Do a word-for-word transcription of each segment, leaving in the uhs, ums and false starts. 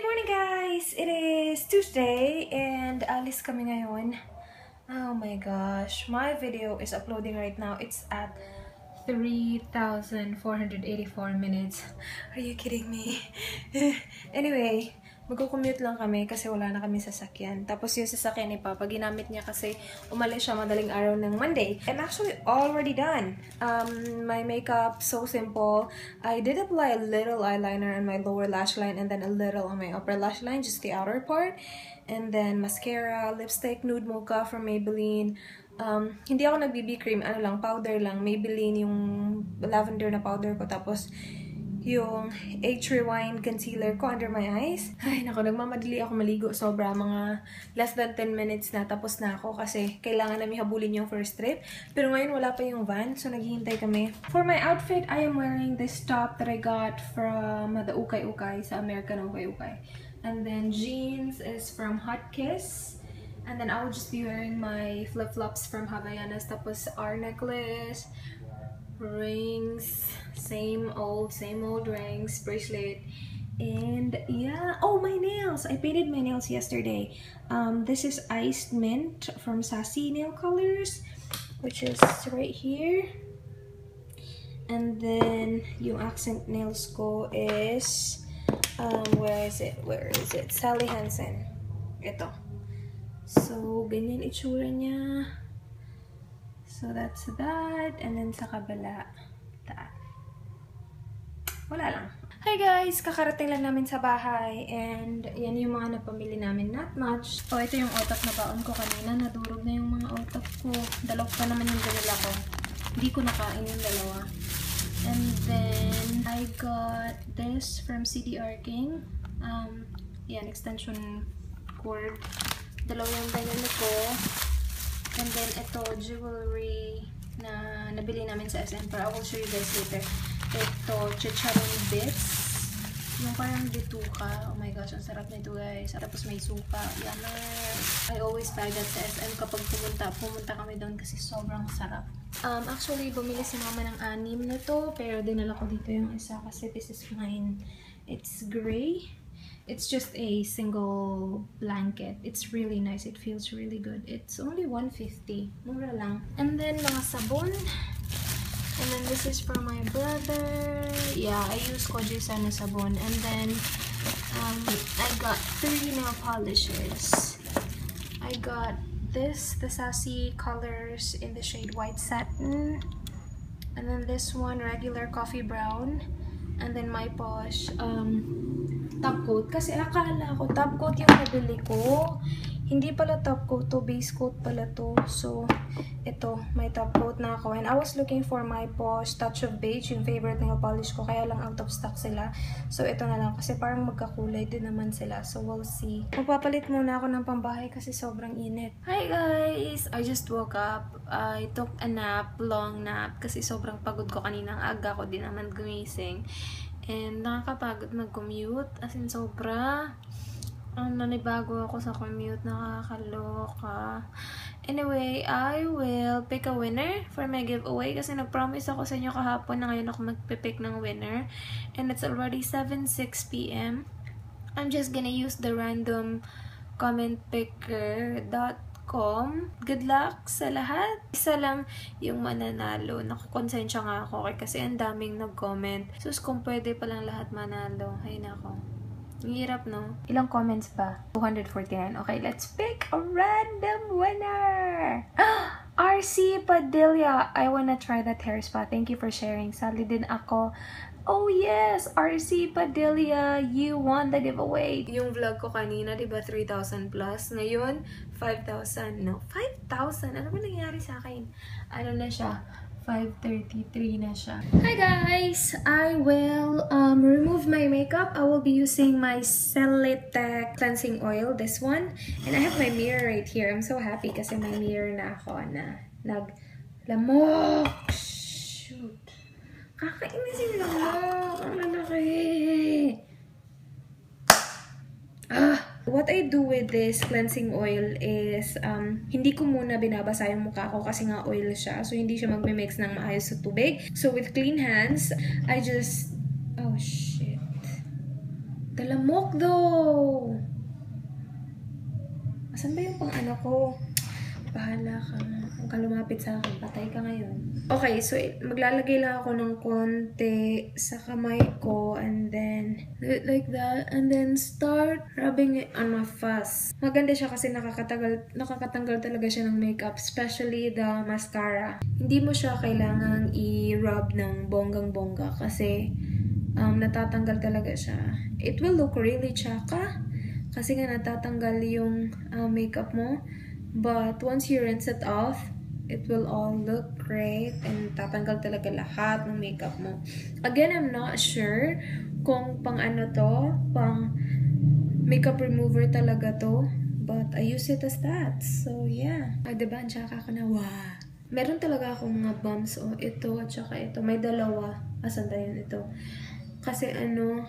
Good morning, guys! It is Tuesday and alis kami ngayon. Oh my gosh, my video is uploading right now. It's at three thousand four hundred eighty-four minutes. Are you kidding me? Anyway, magko-commute lang kami kasi wala na kami sasakyan. Tapos yung sasakyan ni Papa, ginamit niya kasi umalis siya madaling araw ng Monday. I'm actually already done. Um, my makeup, so simple. I did apply a little eyeliner on my lower lash line and then a little on my upper lash line, just the outer part. And then mascara, lipstick, nude mocha from Maybelline. Um, hindi ako nag B B cream, ano lang, powder lang. Maybelline yung lavender na powder ko. Tapos yung H Rewind concealer ko under my eyes. Ay, naku, nagmamadali ako maligo. Sobra, mga less than ten minutes na tapos na ako kasi kailangan namin habulin yung first trip. Pero ngayon wala pa yung van, so naghihintay kami. For my outfit, I am wearing this top that I got from the Ukay Ukay, sa American Ukay Ukay. And then jeans is from Hot Kiss. And then I will just be wearing my flip-flops from Havaianas. Tapos our necklace, rings, same old, same old rings, bracelet, and yeah. Oh, my nails! I painted my nails yesterday. Um, this is Iced Mint from Sassy Nail Colors, which is right here. And then yung accent nails ko is, um, where is it? Where is it? Sally Hansen. Ito. So, ganyan itsura niya. So, that's that. And then, sa kabila, taan. Wala lang. Hi guys! Kakarating lang namin sa bahay. And, yan yung mga napamili namin. Not much. So, ito yung otak na baon ko kanina. Nadurog na yung mga otak ko. Dalaw pa naman yung ganila ko. Hindi ko nakain yung dalawa. And then, I got this from C D R King. Um, yan, extension cord. Dalawang ganila ko. And then, ito, jewelry na nabili namin sa S M. But I will show you guys later. Ito, chicharon bits. Yung parang bituka. Oh my gosh, ang sarap nito, guys. Tapos may suka. Yan. I always buy that sa S M kapag pumunta. Pumunta kami doon kasi sobrang sarap. Um, actually, bumili si mama ng anim na to. Pero dinala ko dito yung isa kasi this is mine. It's gray. It's just a single blanket. It's really nice. It feels really good. It's only one fifty. Mura lang. And then, mga sabon. And then, this is for my brother. Yeah, I use Kojie San na sabon. And then, um, I got three nail polishes. I got this, the Sassy Colors in the shade White Satin. And then this one, regular coffee brown. And then my Posh, um... top coat. Kasi akala ko top coat yung nabili ko. Hindi pala top coat to. Base coat pala to. So, ito. May top coat na ako. And I was looking for my Posh Touch of Beige, yung favorite nail polish ko. Kaya lang out of stock sila. So, ito na lang. Kasi parang magkakulay din naman sila. So, we'll see. Magpapalit muna ako ng pambahay kasi sobrang init. Hi guys! I just woke up. I took a nap. Long nap. Kasi sobrang pagod ko kanina. Ang aga ko din naman gumising. And nakakapagod mag-commute. As in, sobra. Um, nanibago ako sa commute. Nakakaloka. Anyway, I will pick a winner for my giveaway. Kasi nag-promise ako sa inyo kahapon na ngayon ako mag-pick ng winner. And it's already seven six p m I'm just gonna use the random comment picker dot Com. Good luck sa lahat. Isa lang yung mananalo. Nakukonsensya nga ako kasi ang daming nag-comment. Sus, kung pwede palang lahat manalo. Ay nako. Ang hirap, no? Ilang comments pa? two forty-nine. Okay, let's pick a random winner! R C Padilla. I wanna try that hair spa. Thank you for sharing. Sali din ako. Oh yes! R C Padilla, you won the giveaway! Yung vlog ko kanina, diba three thousand plus? Ngayon, five thousand. No, five thousand? Ano ba nangyari sa akin? Ano na siya? five thirty-three na siya. Hi guys! I will um, remove my makeup. I will be using my Cetaphil cleansing oil, this one. And I have my mirror right here. I'm so happy kasi may mirror na ako na naglamok! Shoot! Kakainis yung lamok. Ang lalaki. Ah. What I do with this cleansing oil is, um, hindi ko muna binabasa yung mukha ko kasi nga oil siya. So, hindi siya magme-mix ng maayos sa tubig. So, with clean hands, I just... Oh, shit. Galamok though! Asan ba yung pang ano ko? Bahala ka. Huwag ka lumapit sa akin. Patay ka ngayon. Okay, so maglalagay lang ako ng konti sa kamay ko and then do it like that and then start rubbing it on my face. Maganda siya kasi nakakatagal, nakakatanggal talaga siya ng makeup, especially the mascara. Hindi mo siya kailangang i-rub ng bonggang-bongga kasi um, natatanggal talaga siya. It will look really chaka kasi nga natatanggal yung uh, makeup mo. But once you rinse it off, it will all look great and tatanggal talaga lahat ng makeup mo. Again, I'm not sure kung pang ano to, pang makeup remover talaga to. But I use it as that. So yeah. Ay, diba? Ang tsaka ka na. Wow! Meron talaga akong mga bumps. Oh, ito at tsaka ito. May dalawa. Asan tayo ito? Kasi ano...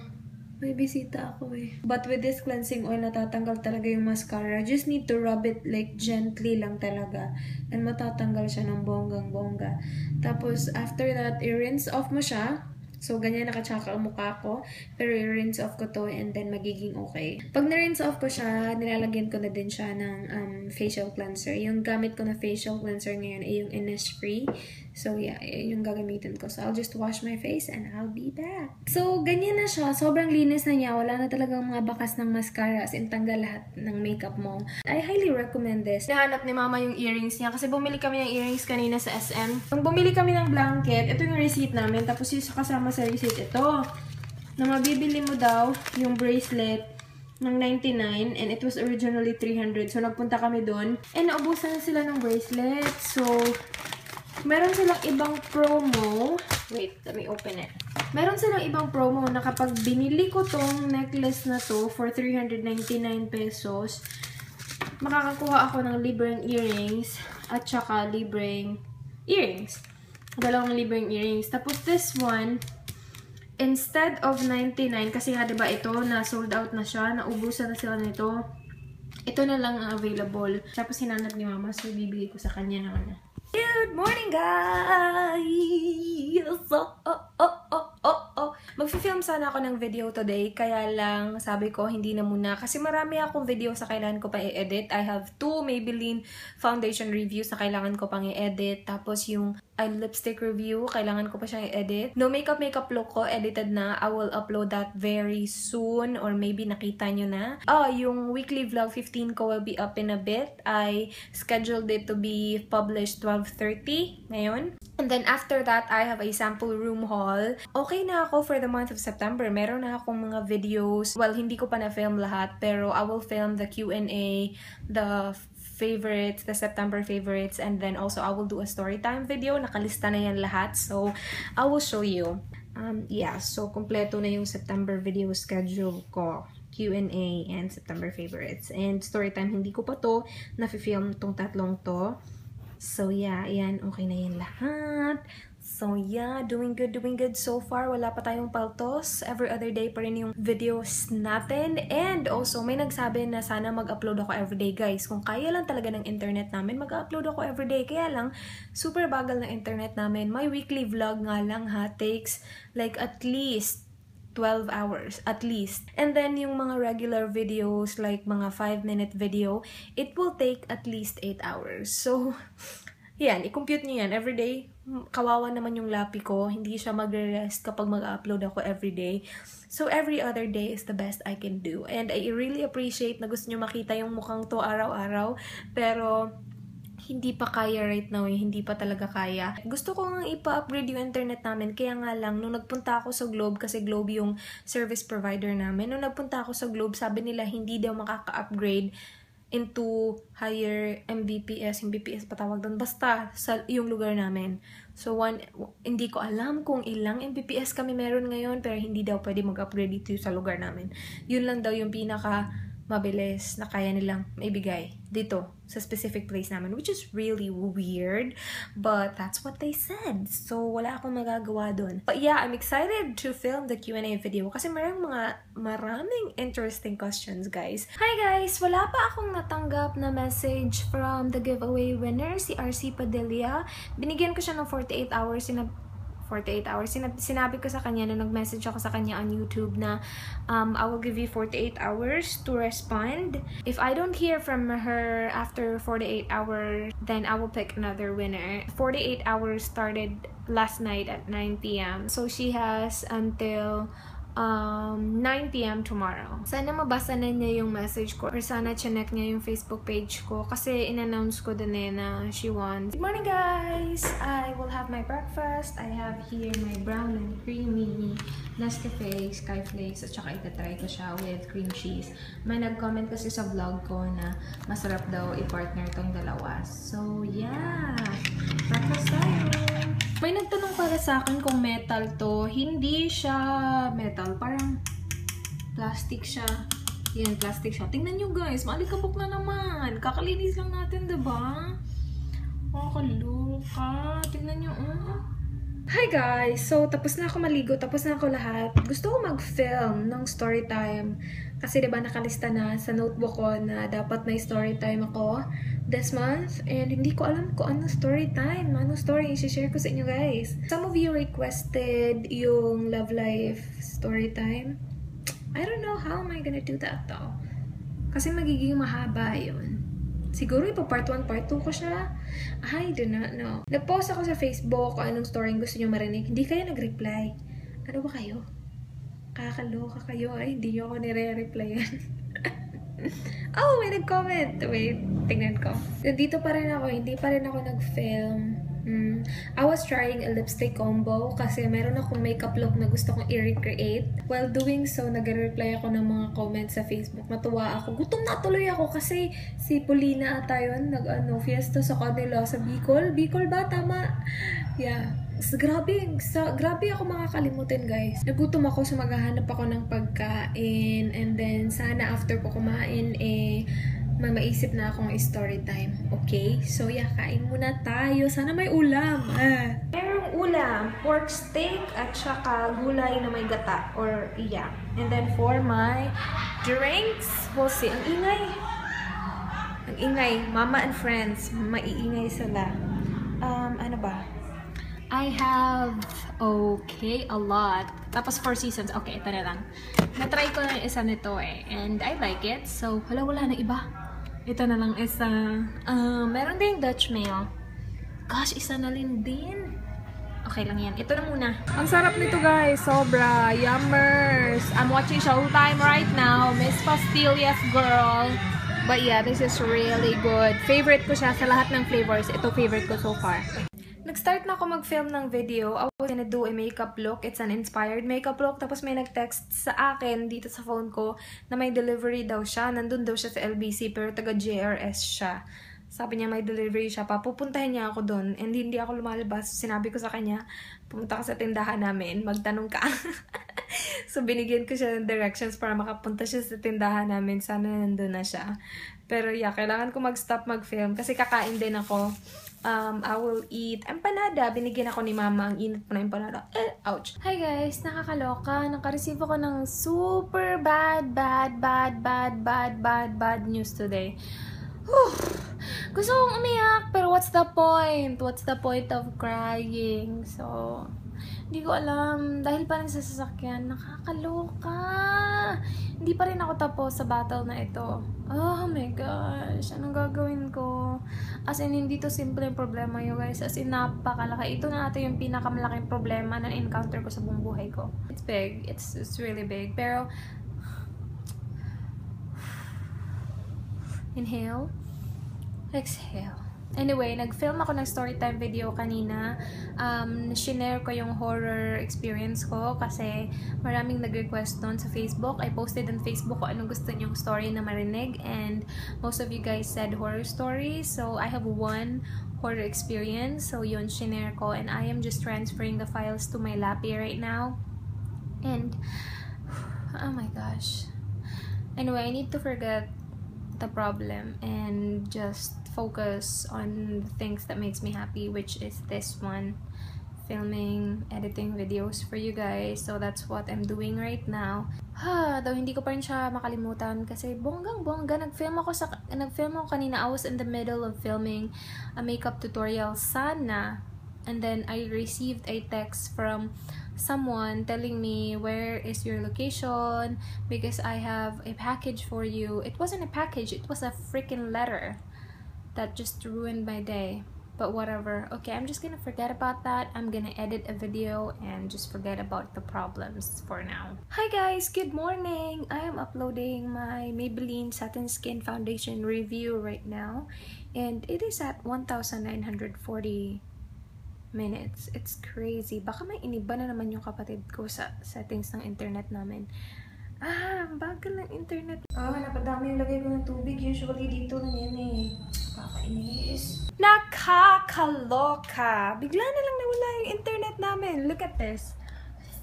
May bisita ako eh. But with this cleansing oil, natatanggal talaga yung mascara. Just need to rub it like gently lang talaga. And matatanggal siya ng bonggang-bongga. Tapos after that, i-rinse off mo siya. So ganyan nakatsaka ang mukha ko. Pero i-rinse off ko to and then magiging okay. Pag na-rinse off ko siya, nilalagyan ko na din siya ng um, facial cleanser. Yung gamit ko na facial cleanser ngayon ay yung Innisfree. So, yeah, yung gagamitin ko. So, I'll just wash my face and I'll be back. So, ganyan na siya. Sobrang linis na niya. Wala na talagang mga bakas ng mascara. As in, tanggal lahat ng makeup mo. I highly recommend this. Nahanap ni Mama yung earrings niya kasi bumili kami ng earrings kanina sa S M. Nung bumili kami ng blanket, ito yung receipt namin. Tapos yung kasama sa receipt, ito. Na mabibili mo daw yung bracelet ng ninety-nine and it was originally three hundred. So, nagpunta kami dun. And naubusan na sila ng bracelet. So, meron silang ibang promo. Wait, let me open it. Meron silang ibang promo na kapag binili ko tong necklace na to for three hundred ninety-nine pesos, makakakuha ako ng libreng earrings at saka libreng earrings. Dalawang libreng earrings. Tapos this one, instead of ninety-nine, kasi nga diba ito, na sold out na siya, naubusan na sila nito. Ito na lang ang available. Tapos hinanap ni Mama, so bibigay ko sa kanya naman. Good morning, guys! Oh, oh, oh, oh, oh, oh. Magfi-film sana ako ng video today, kaya lang sabi ko hindi na muna. Kasi marami akong video sa kailangan ko pa i-edit. I have two Maybelline foundation reviews na kailangan ko pang i-edit. Tapos yung eye lipstick review, kailangan ko pa siyang i-edit. No makeup makeup look ko, edited na. I will upload that very soon or maybe nakita nyo na. Ah, yung weekly vlog fifteen ko will be up in a bit. I scheduled it to be published twelve thirty ngayon. And then after that, I have a sample room haul. Okay na ako for the month of September. Meron na akong mga videos. Well, hindi ko pa na-film lahat, pero I will film the Q and A, the favorites, the September favorites, and then also I will do a story time video. Nakalista na yan lahat. So, I will show you. Um, yeah, so kompleto na yung September video schedule ko. Q and A and September favorites. And story time, hindi ko pa to na-film tong tatlong to. So, yeah, ayan, okay na yan lahat. So, yeah, doing good, doing good so far. Wala pa tayong paltos. Every other day pa rin yung videos natin. And also, may nagsabi na sana mag-upload ako everyday, guys. Kung kaya lang talaga ng internet namin, mag-upload ako everyday. Kaya lang, super bagal ng internet namin. My weekly vlog nga lang, ha, takes like at least twelve hours at least. And then yung mga regular videos like mga five minute video, it will take at least eight hours. So, yan, i-compute nyo yan everyday. Kawawa naman yung lapi ko. Hindi siya magre-rest kapag mag-upload ako everyday. So, every other day is the best I can do. And I really appreciate na gusto nyo makita yung mukhang to araw-araw. Pero, hindi pa kaya right now eh. Hindi pa talaga kaya. Gusto ko nga ipa-upgrade yung internet namin. Kaya nga lang, nung nagpunta ako sa Globe, kasi Globe yung service provider namin, nung nagpunta ako sa Globe, sabi nila hindi daw makaka-upgrade into higher M B P S. M B P S patawag doon. Basta sa yung lugar namin. So, one, hindi ko alam kung ilang M B P S kami meron ngayon, pero hindi daw pwede mag-upgrade dito sa lugar namin. Yun lang daw yung pinaka- mabilis na kaya nilang maibigay dito sa specific place namin, which is really weird, but that's what they said. So, wala akong magagawa dun. But yeah, I'm excited to film the Q and A video kasi maraming mga maraming interesting questions, guys. Hi guys! Wala pa akong natanggap na message from the giveaway winner, si R C Padilla. Binigyan ko siya ng forty-eight hours in a forty-eight hours. Sinab sinabi ko sa kanya na nag-message ako sa kanya on YouTube na um, I will give you forty-eight hours to respond. If I don't hear from her after forty-eight hours, then I will pick another winner. forty-eight hours started last night at nine p m So she has until um nine p m tomorrow. Sana mabasa na niya yung message ko or sana chinek niya yung Facebook page ko kasi in-announce ko din eh na she won. Good morning guys! I will have my breakfast. I have here my brown and creamy Nescafe Sky Flakes at saka itatry ko siya with cream cheese. May nag-comment kasi sa vlog ko na masarap daw i-partner tong dalawa. So yeah! Breakfast tayo! May nagtanong para sa akin kung metal to. Hindi siya metal. Parang plastic siya. Yan, plastic siya. Tingnan nyo guys. Maalikabok na naman. Kakalinis lang natin, diba? Oh, kaluka. Tingnan nyo. Oh. Hi guys! So, tapos na ako maligo. Tapos na ako lahat. Gusto ko mag-film ng story time. Kasi diba nakalista na sa notebook ko na dapat may story time ako this month, and hindi ko alam kung ano story time, ano story i-share ko sa inyo guys. Some of you requested yung love life story time. I don't know how am I gonna do that though. Kasi magiging mahaba yun. Siguro ipa part one, part two ko siya. I do not know. Nag-post ako sa Facebook kung anong story gusto nyo marinig. Hindi kayo nag-reply. Ano ba kayo? Kakaloka kayo. Ay, hindi nyo ako nire-replyan. Oh, may nag-comment. Wait, tingnan ko. Nandito pa rin ako. Hindi pa rin ako nag-film. Mm. I was trying a lipstick combo kasi meron akong makeup look na gusto kong i-recreate. While doing so, nag-reply ako ng mga comments sa Facebook. Matuwa ako. Gutom na tuloy ako kasi si Polina ata yun. Nag-ano, fiesta sa Canelo. Sa Bicol. Bicol ba? Tama. Yeah. Grabe, sa, grabe ako makakalimutin guys. Nagutom ako, so maghahanap ako ng pagkain, and then sana after ko kumain eh mamaisip na akong story time. Okay? So yeah, kain muna tayo. Sana may ulam. Ah. Merong ulam, pork steak at saka gulay na may gata or iya. And then for my drinks, we'll see. Ang ingay. Ang ingay. Mama and friends, maiingay sila. Um, ano ba? I have, okay, a lot. Tapos four seasons. Okay, ito na lang. Natry ko na yung isa nito eh. And I like it. So, wala-wala na iba. Ito na lang isa. Uh, meron din Dutch Mail. Gosh, isa na rin din. Okay lang yan. Ito na muna. Ang sarap nito guys. Sobra. Yummers. I'm watching Showtime right now. Miss Pastillas girl. But yeah, this is really good. Favorite ko siya sa lahat ng flavors. Ito favorite ko so far. Nag-start na ako mag-film ng video. I was gonna do a makeup look. It's an inspired makeup look. Tapos may nag-text sa akin dito sa phone ko na may delivery daw siya. Nandun daw siya sa L B C pero taga J R S siya. Sabi niya may delivery siya pa. Pupuntahin niya ako dun. And hindi ako lumalabas. Sinabi ko sa kanya, pumunta ka sa tindahan namin. Magtanong ka. So binigyan ko siya ng directions para makapunta siya sa tindahan namin. Sana nandun na siya. Pero yeah, kailangan ko mag-stop mag-film. Kasi kakain din ako. Um, I will eat empanada. Binigyan ako ni mama. Ang init po na empanada. Eh, ouch. Hi guys, nakakaloka. Nakareceive ako ng super bad, bad, bad, bad, bad, bad, bad news today. Whew. Gusto kong umiyak, pero what's the point? What's the point of crying? So, hindi ko alam. Dahil pa rin sa sasakyan, nakakaloka. Hindi pa rin ako tapos sa battle na ito. Oh my gosh, anong gagawin ko? As in, hindi to simple yung problema yun guys. As in, napakalaki. Ito na ito yung pinakamalaking problema na encounter ko sa buong buhay ko. It's big. It's, it's really big. Pero, inhale. Exhale. Anyway, nag-film ako ng storytime video kanina. Um, shinare ko yung horror experience ko kasi maraming nag-request doon sa Facebook. I posted on Facebook kung anong gusto niyong story na marinig, and most of you guys said horror stories. So, I have one horror experience. So, yun, shinare ko, and I am just transferring the files to my lappy right now. And, oh my gosh. Anyway, I need to forget the problem and just focus on the things that makes me happy, which is this one, filming, editing videos for you guys. So that's what I'm doing right now. Ha, though hindi ko pa rin siya makalimutan kasi bonggang bongga nagfilm ako sa nagfilm ako kanina. I was in the middle of filming a makeup tutorial. Sana And then I received a text from someone telling me, where is your location, because I have a package for you. It wasn't a package, it was a freaking letter that just ruined my day. But whatever. Okay, I'm just gonna forget about that. I'm gonna edit a video and just forget about the problems for now. Hi guys, good morning. I am uploading my Maybelline Satin Skin Foundation review right now, and it is at one thousand nine hundred forty minutes. It's crazy. Baka may iniba na naman yung kapatid ko sa settings ng internet namin. Ah, bagal ng internet. Ah, napadami yung lagay ko ng tubig. Usually dito lang yan eh. Kakainis. Nakakaloka! Bigla na lang nawala yung internet namin. Look at this.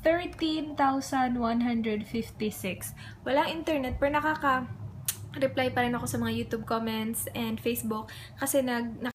thirteen thousand one hundred fifty-six. Walang internet, pero nakaka-reply pa rin ako sa mga YouTube comments and Facebook kasi nag